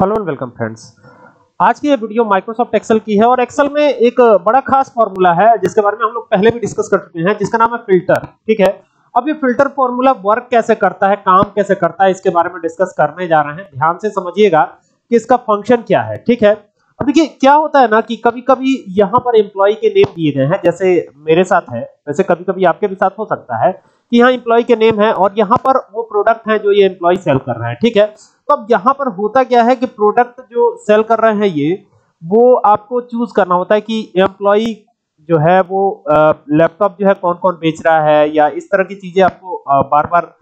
Hello and welcome friends, आज की ये वीडियो माइक्रोसॉफ्ट एक्सेल की है और एक्सेल में एक बड़ा खास फॉर्मूला है जिसके बारे में हम लोग पहले भी डिस्कस कर चुके हैं जिसका नाम है फिल्टर। ठीक है, अब ये फिल्टर फॉर्मूला वर्क कैसे करता है, काम कैसे करता है, इसके बारे में डिस्कस करने जा रहे हैं। ध्यान से समझिएगा कि इसका फंक्शन क्या है। ठीक है, अब देखिए क्या होता है ना कि कभी कभी यहाँ पर एम्प्लॉय के नेम दिए गए हैं, जैसे मेरे साथ है वैसे कभी कभी आपके भी साथ हो सकता है कि यहाँ एम्प्लॉय के नेम है और यहाँ पर वो प्रोडक्ट है जो ये एम्प्लॉय सेल कर रहे हैं। ठीक है, तो अब यहाँ पर होता क्या है कि प्रोडक्ट जो सेल कर रहे हैं ये वो आपको चूज करना होता है कि एम्प्लॉय जो है वो लैपटॉप जो है कौन कौन बेच रहा है, या इस तरह की चीजें आपको बार बार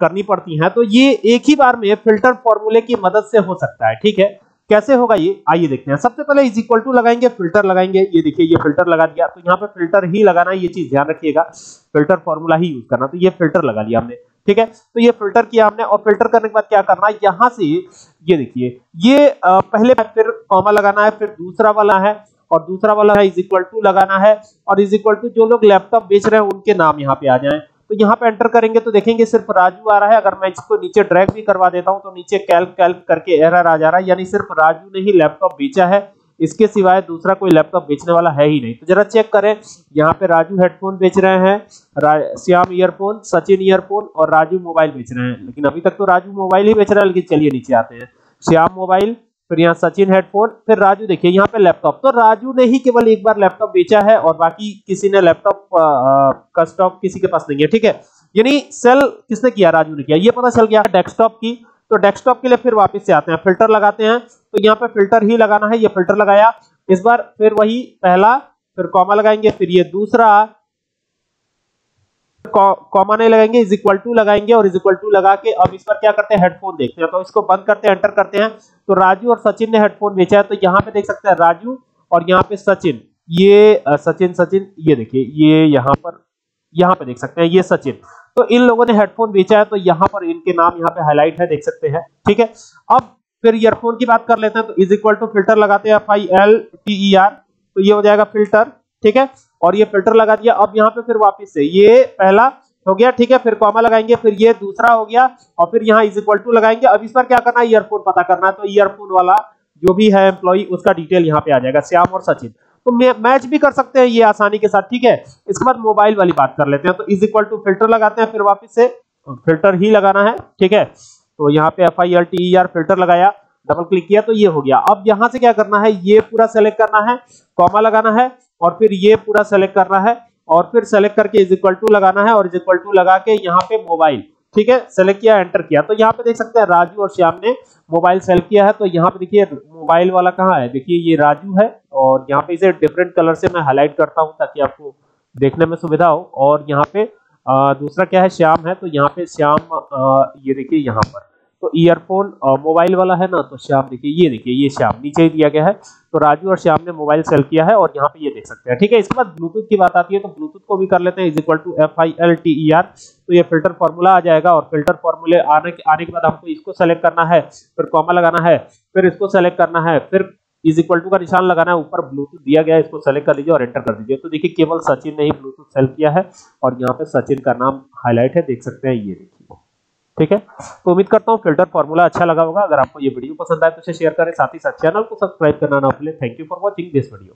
करनी पड़ती हैं। तो ये एक ही बार में फिल्टर फॉर्मूले की मदद से हो सकता है। ठीक है, कैसे होगा ये आइए देखते हैं। सबसे पहले इज इक्वल टू लगाएंगे, फिल्टर लगाएंगे। ये देखिए ये फिल्टर लगा दिया, तो यहाँ पे फिल्टर ही लगाना है, ये चीज ध्यान रखिएगा, फिल्टर फॉर्मूला ही यूज करना। तो ये फिल्टर लगा लिया हमने। ठीक है, तो ये फिल्टर किया हमने और फिल्टर करने के बाद क्या करना है, यहाँ से ये देखिए ये पहले फिर कॉमा लगाना है, फिर दूसरा वाला है और दूसरा वाला है इज इक्वल टू लगाना है और इज इक्वल टू जो लोग लैपटॉप बेच रहे हैं उनके नाम यहाँ पे आ जाए। तो यहाँ पे एंटर करेंगे तो देखेंगे सिर्फ राजू आ रहा है। अगर मैं इसको नीचे ड्रैग भी करवा देता हूँ तो नीचे कैल्क कैल्क करके एरर आ जा रहा है, यानी सिर्फ राजू ने ही लैपटॉप बेचा है, इसके सिवाय दूसरा कोई लैपटॉप बेचने वाला है ही नहीं। तो जरा चेक करें, यहाँ पे राजू हेडफोन बेच रहे हैं, श्याम ईयरफोन, सचिन ईयरफोन और राजू मोबाइल बेच रहे हैं, लेकिन अभी तक तो राजू मोबाइल ही बेच रहा है। लेकिन चलिए नीचे आते हैं, श्याम मोबाइल, फिर यहाँ सचिन हेडफोन, फिर राजू, देखिए यहाँ पे लैपटॉप। तो राजू ने ही केवल एक बार लैपटॉप बेचा है और बाकी किसी ने लैपटॉप का स्टॉक किसी के पास नहीं है। ठीक है, यानी सेल किसने किया, राजू ने किया। ये पता चल गया डेस्कटॉप की, तो डेस्कटॉप के लिए फिर वापस से आते हैं, फिल्टर लगाते हैं। तो यहाँ पे फिल्टर ही लगाना है, ये फिल्टर लगाया इस बार, फिर वही पहला, फिर कॉमा लगाएंगे, फिर ये दूसरा, कॉमा नहीं लगाएंगे, इज इक्वल टू लगाएंगे और इज इक्वल टू लगा के अब इस पर क्या करते हैं, हेडफोन देखते हैं। तो इसको बंद करते हैं, एंटर करते हैं, तो राजू और सचिन ने हेडफोन बेचा है। तो यहाँ पे देख सकते हैं राजू और यहाँ पे सचिन, ये सचिन सचिन, ये देखिए ये यहाँ पर, यहाँ पे देख सकते हैं ये सचिन, तो इन लोगों ने हेडफोन बेचा है। तो यहाँ पर इनके नाम यहाँ पे हाईलाइट है, देख सकते हैं। ठीक है, अब फिर ईयरफोन की बात कर लेते हैं, तो इज इक्वल टू फिल्टर लगाते हैं, FILTER, तो ये हो जाएगा फिल्टर। ठीक है, और ये फिल्टर लगा दिया। अब यहाँ पे फिर वापस से ये पहला हो गया, ठीक है, फिर कॉमा लगाएंगे, फिर ये दूसरा हो गया और फिर यहाँ इज इक्वल टू लगाएंगे। अब इस पर क्या करना है, ईयरफोन पता करना है, तो ईयरफोन वाला जो भी है एम्प्लॉई उसका डिटेल यहाँ पे आ जाएगा, श्याम और सचिन, तो मैच भी कर सकते हैं ये आसानी के साथ। ठीक है, इसके बाद मोबाइल वाली बात कर लेते हैं, तो इज इक्वल टू फिल्टर लगाते हैं, फिर वापस से फिल्टर ही लगाना है। ठीक है, तो यहाँ पे FILTER फिल्टर लगाया, डबल क्लिक किया, तो ये हो गया। अब यहाँ से क्या करना है, ये पूरा सेलेक्ट करना है, कॉमा लगाना है और फिर ये पूरा सेलेक्ट करना है और फिर सेलेक्ट करके इज इक्वल टू लगाना है और इज इक्वल टू लगा के यहाँ पे मोबाइल। ठीक है, सेलेक्ट किया, एंटर किया, तो यहाँ पे देख सकते हैं राजू और श्याम ने मोबाइल सेलेक्ट किया है। तो यहाँ पे देखिए मोबाइल वाला कहाँ है, देखिए ये राजू है और यहाँ पे इसे डिफरेंट कलर से मैं हाईलाइट करता हूँ ताकि आपको देखने में सुविधा हो। और यहाँ पे दूसरा क्या है, श्याम है, तो यहाँ पे श्याम ये देखिए यहाँ पर, तो ईयरफोन मोबाइल वाला है ना, तो श्याम देखिए ये श्याम नीचे ही दिया गया है। तो राजू और श्याम ने मोबाइल सेल किया है और यहाँ पे ये देख सकते हैं। ठीक है, इसके बाद ब्लूटूथ की बात आती है, तो ब्लूटूथ को भी कर लेते हैं, इज इक्वल टू FILTER, तो ये फिल्टर फॉर्मूला आ जाएगा और फिल्टर फॉर्मूले आने के बाद हमको इसको सेलेक्ट करना है, फिर कॉमा लगाना है, फिर इसको सेलेक्ट करना है, फिर इज इक्वल टू का निशान लगाना है, ऊपर ब्लूटूथ दिया गया है, इसको सेलेक्ट कर लीजिए और एंटर कर दीजिए। तो देखिए केवल सचिन ने ही ब्लूटूथ सेल किया है और यहाँ पे सचिन का नाम हाईलाइट है, देख सकते हैं ये देखिए। ठीक है, तो उम्मीद करता हूँ फिल्टर फॉर्मूला अच्छा लगा होगा। अगर आपको ये वीडियो पसंद आए तो इसे शेयर करें, साथ ही साथ चैनल को सब्सक्राइब करना ना भूलें। Thank you for watching this video.